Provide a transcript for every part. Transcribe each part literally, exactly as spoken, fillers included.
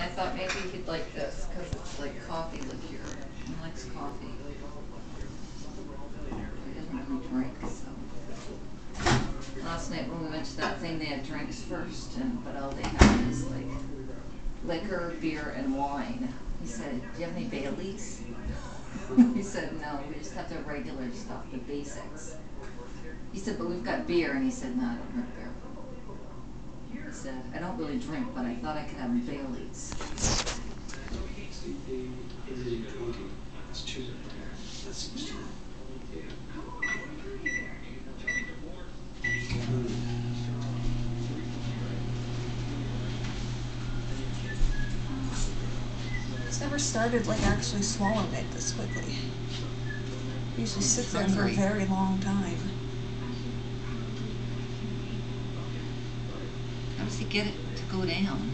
and I thought maybe he'd like this because it's like coffee liqueur. He likes coffee. He doesn't really drink, so. Last night when we went to that thing, they had drinks first, and but all they had is like liquor, beer, and wine. He said, "Do you have any Baileys?" He said, "No, we just have the regular stuff, the basics." He said, "But we've got beer," and he said, "No, I don't drink beer." He said, "I don't really drink, but I thought I could have Baileys." It's never started like actually swallowing it this quickly. It usually sits there for a very long time. To get it to go down.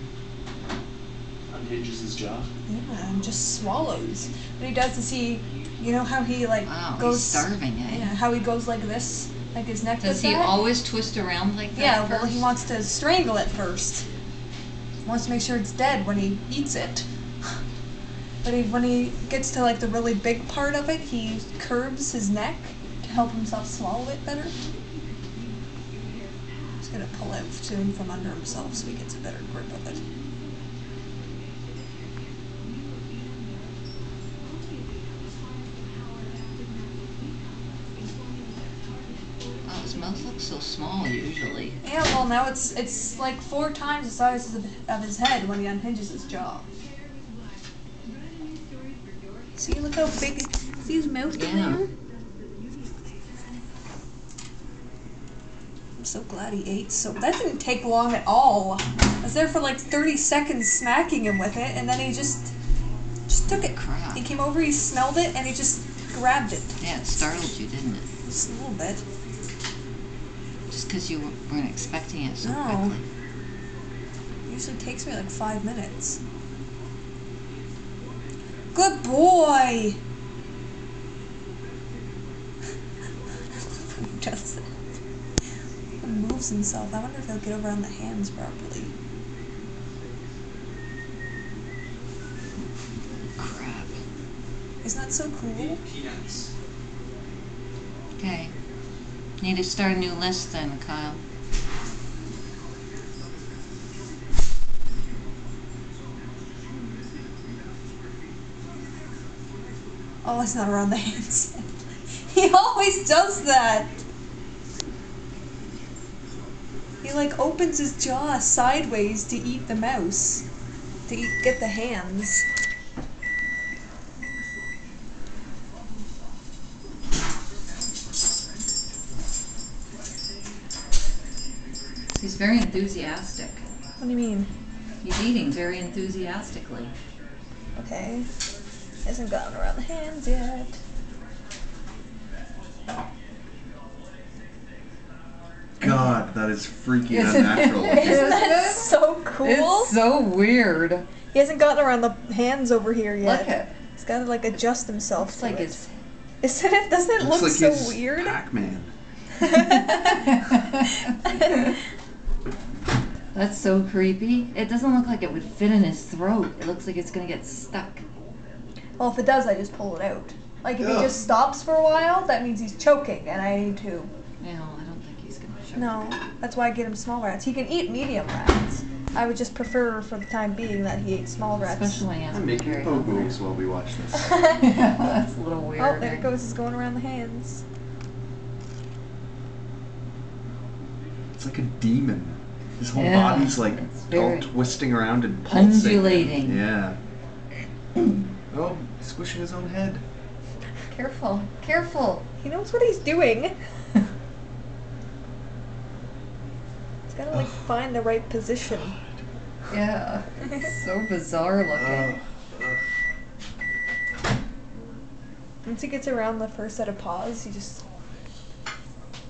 Unhinges his jaw? Yeah, and just swallows. What he does is he, you know how he like wow, goes... he's starving, eh? Yeah, how he goes like this, like his neck does he that? Always twist around like that Yeah, first? Well, he wants to strangle it first. He wants to make sure it's dead when he eats it. But he, when he gets to like the really big part of it, he curves his neck to help himself swallow it better. Gonna pull it to him from under himself so he gets a better grip of it. Oh, his mouth looks so small usually. Yeah, well now it's it's like four times the size of, of his head when he unhinges his jaw. See, look how big. See his mouth down yeah. there? I'm so glad he ate so. That didn't take long at all. I was there for like thirty seconds smacking him with it, and then he just just took it. Crap. He came over, he smelled it, and he just grabbed it. Yeah, it startled you, didn't it? Just a little bit. Just because you weren't expecting it so no. quickly. It usually takes me like five minutes. Good boy! Who does it? Moves himself. I wonder if he'll get over on the hands properly. Crap. Isn't that so cool? Yes. Okay. Need to start a new list then, Kyle. Oh, it's not around the hands. He always does that. He like opens his jaw sideways to eat the mouse, to eat, get the hands. He's very enthusiastic. What do you mean? He's eating very enthusiastically. Okay. He hasn't gotten around the hands yet. God, that is freaking unnatural. Isn't that so cool? It's so weird. He hasn't gotten around the hands over here yet. Look at it. He's got to like adjust himself. It's to like it. It's. Isn't it? Doesn't it look like so it's weird? Pac-Man. That's so creepy. It doesn't look like it would fit in his throat. It looks like it's gonna get stuck. Well, if it does, I just pull it out. Like if yeah. he just stops for a while, that means he's choking, and I need to. Yeah. No, that's why I get him small rats. He can eat medium rats. I would just prefer for the time being that he ate small rats. Especially as I'm making phone moves while we watch this. Yeah, that's a little weird. Oh, there it goes. It's going around the hands. It's like a demon. His whole yeah, body's like all twisting around and pulsing. Undulating. Yeah. Oh, squishing his own head. Careful, careful. He knows what he's doing. Gotta like find the right position. Yeah, it's so bizarre looking. Once he gets around the first set of paws, he just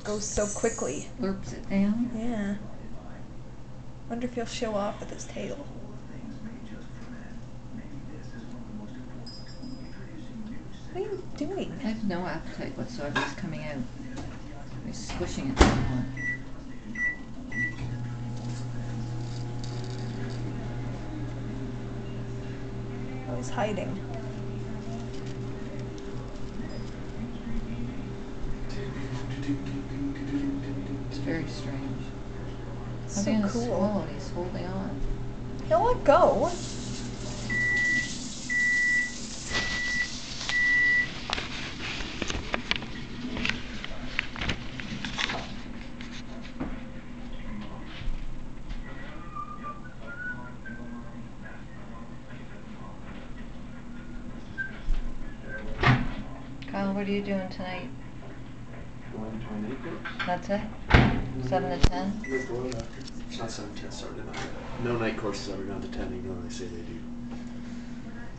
goes so quickly. Slurps it down. Yeah. Wonder if he'll show off with his tail. What are you doing? I have no appetite whatsoever. It's coming out. He's squishing it somewhere. Oh, he's hiding. It's very strange. It's so cool. Swallowed. He's holding on. He'll let go. What are you doing tonight? Going to an eight. That's it? Mm-hmm. seven to ten? It's not seven to ten, seven to nine. No night courses ever gone to ten, even though they say they do.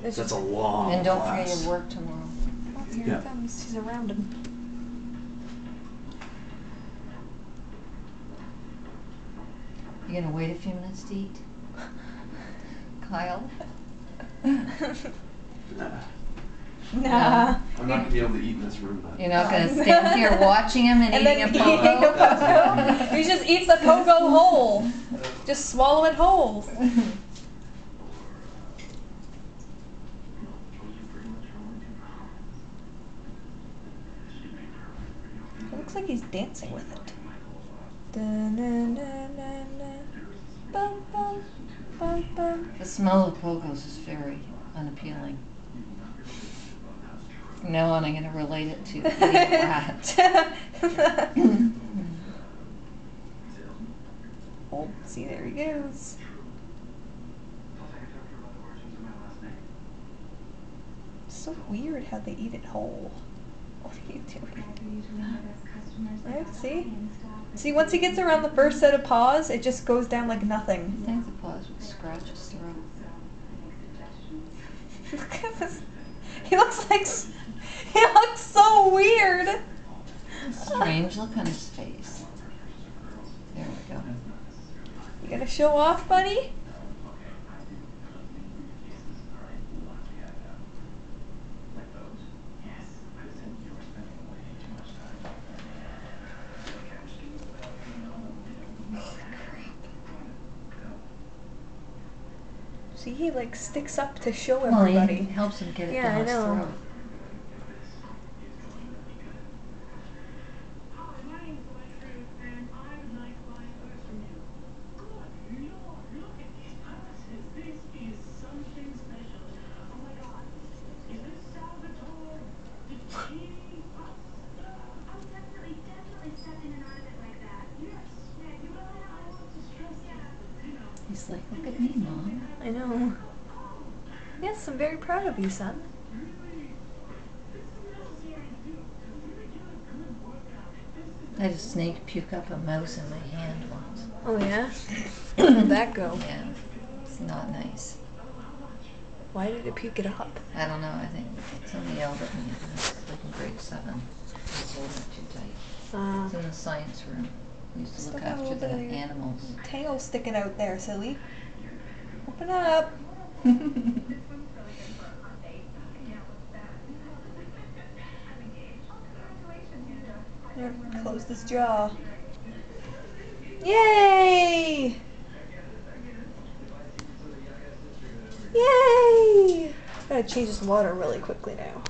It's That's a long And don't class. Forget your work tomorrow. Oh, here yeah. he comes. He's around him. You gonna wait a few minutes to eat? Kyle? Nah. Nah. I'm not going to be able to eat in this room. You're not going to stand here watching him and, and eating, then a eating a pogo? You just eat the pogo whole. Just swallow it whole. It looks like he's dancing with it. The smell of pogos is very unappealing. No, and I'm going to relate it to the rat. Oh, see, there he goes. It's so weird how they eat it whole. What are you doing? Right, see? See, once he gets around the first set of paws, it just goes down like nothing. I think the paws would scratch his throat. Look at this. He looks like... He looks so weird. Strange look on his face. There we go. You gonna show off, buddy? See, he like sticks up to show everybody. Well, he helps him get it yeah, down his throat. He's like, look at me, Mom. I know. Yes, I'm very proud of you, son. I had a snake puke up a mouse in my hand once. Oh, yeah? How'd that go? Yeah. It's not nice. Why did it puke it up? I don't know. I think somebody yelled at me. I was like in grade seven. It's holding it too tight. Uh, it's in the science room. We used to look after the animals. Tail sticking out there, silly. Open up. There, close this jaw. Yay! Yay! Gotta change this water really quickly now.